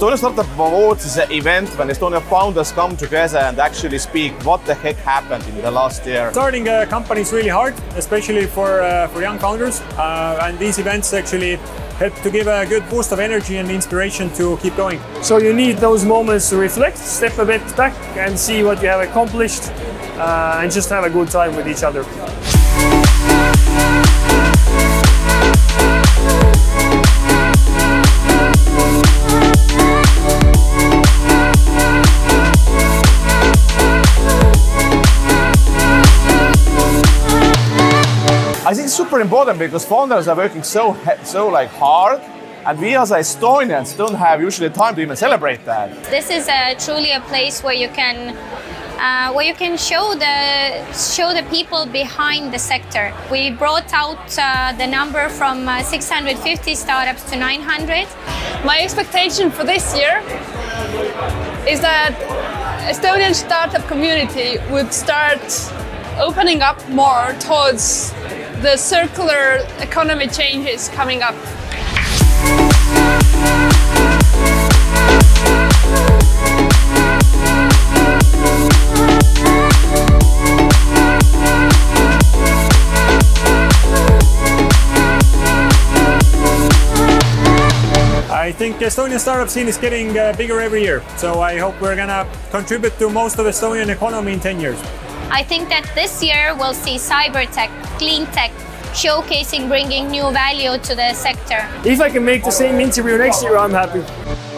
Estonian Startup Awards is an event when Estonian founders come together and actually speak what the heck happened in the last year. Starting a company is really hard, especially for young founders, and these events actually help to give a good boost of energy and inspiration to keep going. So you need those moments to reflect, step a bit back and see what you have accomplished, and just have a good time with each other. I think it's super important because founders are working so hard, and we as Estonians don't have usually time to even celebrate that. This is truly a place where you can show the people behind the sector. We brought out the number from 650 startups to 900. My expectation for this year is that Estonian startup community would start opening up more towards the circular economy changes coming up. I think the Estonian startup scene is getting bigger every year, so I hope we're gonna contribute to most of the Estonian economy in 10 years. I think that this year we'll see cyber tech, clean tech, showcasing, bringing new value to the sector. If I can make the same interview next year, I'm happy.